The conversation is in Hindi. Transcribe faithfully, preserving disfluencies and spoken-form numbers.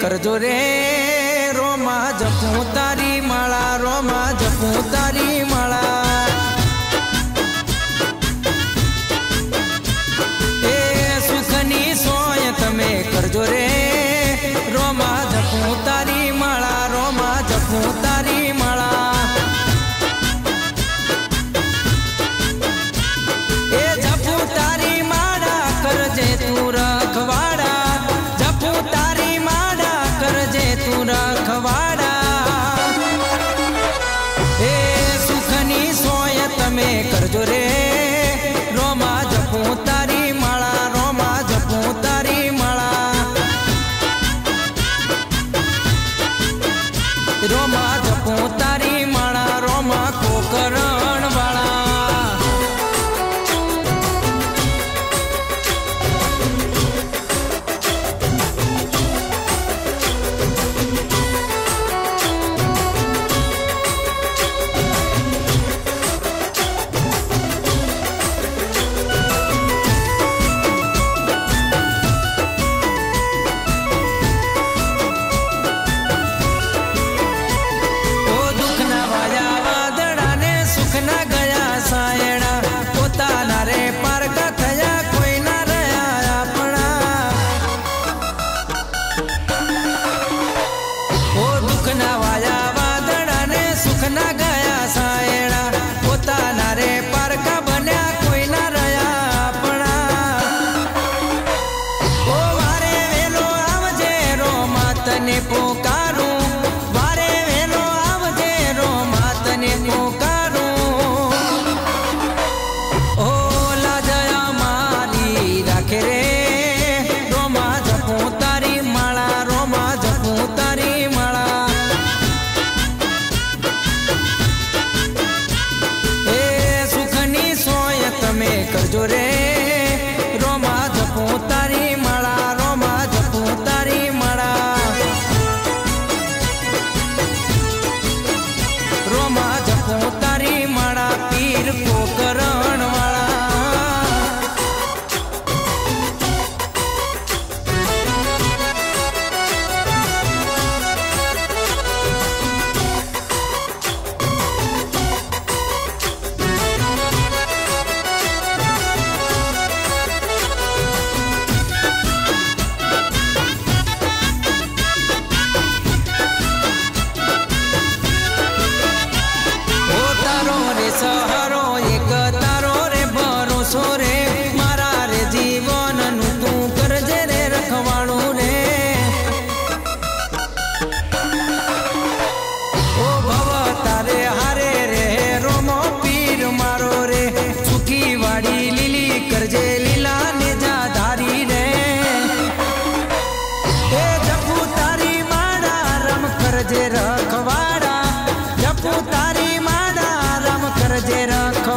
करजो रे रोमा जपू तारी माला, रोमा जपू तारी माला। ए सुखनी सोय तमे करजो रे रोमा जपू तारी माला, रोमा जपू तारी माला। ए जपू तारी माला करजे तू रखवाड़ा, जपू तारी माला करजे तू रखवाड़ा। ए सुखनी सोय तमे करजो रे रोमा जपू तारी माला, रोमा जपू तारी माला। रोमा जपू तारी माला, रोमा कोकरण वाला। करजो रे रोमा जपू तारी माला, रोमा जपू तारी माला। रोमा जपू तारी माला पीर को करण वाला। जेली